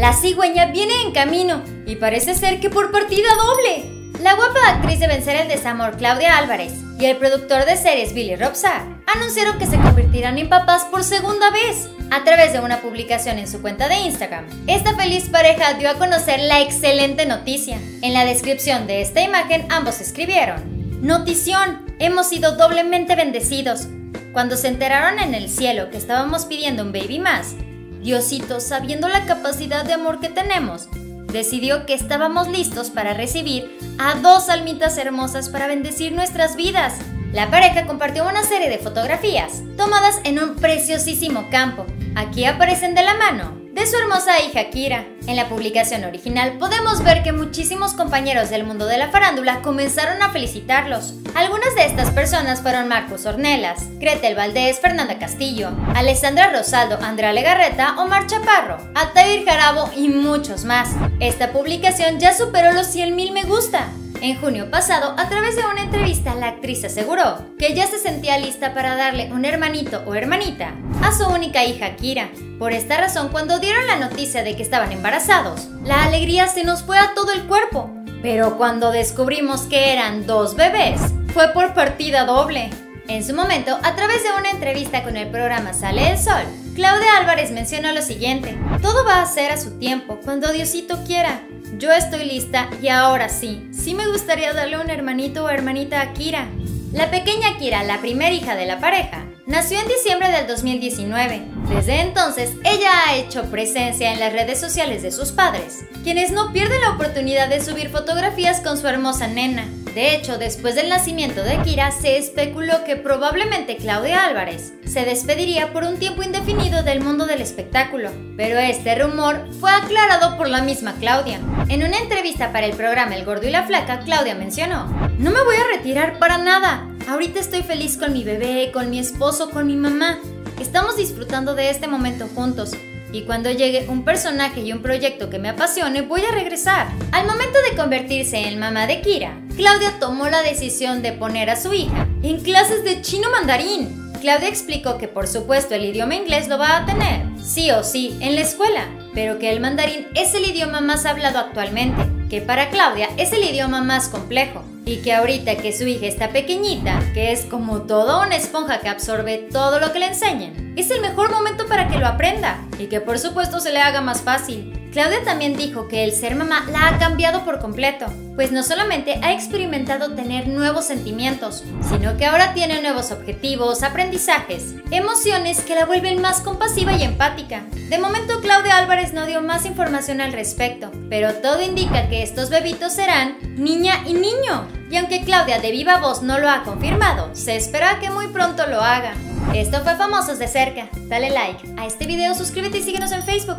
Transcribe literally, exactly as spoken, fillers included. La cigüeña viene en camino y parece ser que por partida doble. La guapa actriz de Vencer el Desamor, Claudia Álvarez, y el productor de series Billy Robson anunciaron que se convertirán en papás por segunda vez. A través de una publicación en su cuenta de Instagram, esta feliz pareja dio a conocer la excelente noticia. En la descripción de esta imagen ambos escribieron: "Notición, hemos sido doblemente bendecidos. Cuando se enteraron en el cielo que estábamos pidiendo un baby más, Diosito, sabiendo la capacidad de amor que tenemos, decidió que estábamos listos para recibir a dos almitas hermosas para bendecir nuestras vidas". La pareja compartió una serie de fotografías tomadas en un preciosísimo campo. Aquí aparecen de la mano de su hermosa hija Kira. En la publicación original podemos ver que muchísimos compañeros del mundo de la farándula comenzaron a felicitarlos. Algunas de estas personas fueron Marcos Ornelas, Cretel Valdés, Fernanda Castillo, Alessandra Rosaldo, Andrea Legarreta, Omar Chaparro, Atair Jarabo y muchos más. Esta publicación ya superó los cien mil me gusta. En junio pasado, a través de una entrevista, la actriz aseguró que ya se sentía lista para darle un hermanito o hermanita a su única hija Kira. Por esta razón, cuando dieron la noticia de que estaban embarazados, la alegría se nos fue a todo el cuerpo. Pero cuando descubrimos que eran dos bebés, fue por partida doble. En su momento, a través de una entrevista con el programa Sale el Sol, Claudia Álvarez mencionó lo siguiente: "Todo va a ser a su tiempo, cuando Diosito quiera. Yo estoy lista y ahora sí, sí me gustaría darle un hermanito o hermanita a Kira". La pequeña Kira, la primera hija de la pareja, nació en diciembre del dos mil diecinueve. Desde entonces, ella ha hecho presencia en las redes sociales de sus padres, quienes no pierden la oportunidad de subir fotografías con su hermosa nena. De hecho, después del nacimiento de Kira, se especuló que probablemente Claudia Álvarez se despediría por un tiempo indefinido del mundo del espectáculo, pero este rumor fue aclarado por la misma Claudia. En una entrevista para el programa El Gordo y la Flaca, Claudia mencionó: "No me voy a retirar para nada. Ahorita estoy feliz con mi bebé, con mi esposo, con mi mamá. Estamos disfrutando de este momento juntos. Y cuando llegue un personaje y un proyecto que me apasione, voy a regresar". Al momento de convertirse en mamá de Kira, Claudia tomó la decisión de poner a su hija en clases de chino mandarín. Claudia explicó que por supuesto el idioma inglés lo va a tener, sí o sí, en la escuela, pero que el mandarín es el idioma más hablado actualmente, que para Claudia es el idioma más complejo, y que ahorita que su hija está pequeñita, que es como toda una esponja que absorbe todo lo que le enseñen, es el mejor momento para que lo aprenda y que por supuesto se le haga más fácil. Claudia también dijo que el ser mamá la ha cambiado por completo, pues no solamente ha experimentado tener nuevos sentimientos, sino que ahora tiene nuevos objetivos, aprendizajes, emociones que la vuelven más compasiva y empática. De momento, Claudia Álvarez no dio más información al respecto, pero todo indica que estos bebitos serán niña y niño, y aunque Claudia de viva voz no lo ha confirmado, se espera que muy pronto lo haga. Esto fue Famosos de Cerca. Dale like a este video, suscríbete y síguenos en Facebook.